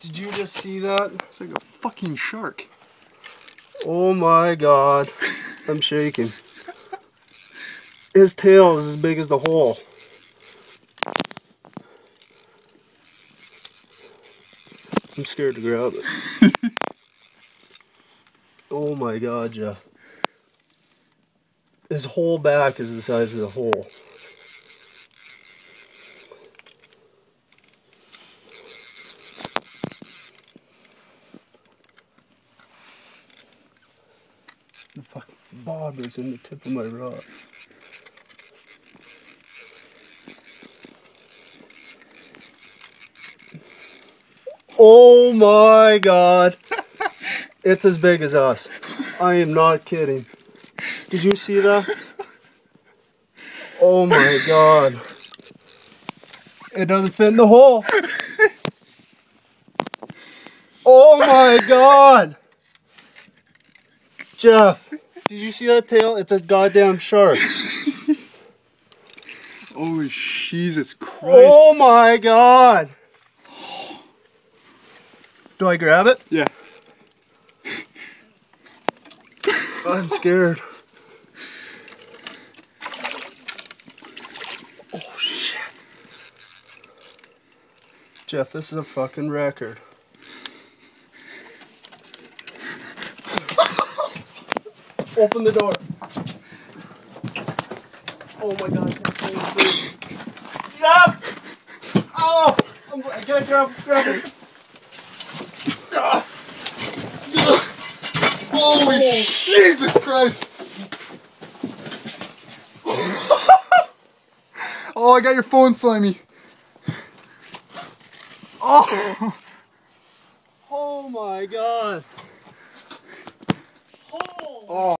Did you just see that? It's like a fucking shark. Oh my god. I'm shaking. His tail is as big as the hole. I'm scared to grab it. Oh my god, Jeff. His whole back is the size of the hole. The fucking bobber's in the tip of my rod. Oh my god. It's as big as us. I am not kidding. Did you see that? Oh my god. It doesn't fit in the hole. Oh my god. Jeff, did you see that tail? It's a goddamn shark. Oh Jesus Christ. Oh my god. Do I grab it? Yeah. I'm scared. Oh shit. Jeff, this is a fucking record. Open the door. Oh my god. Jeff! Oh! I can't grab it. Holy Jesus Christ! Oh, I got your phone, Slimy. Oh! Oh my god! Oh! Oh.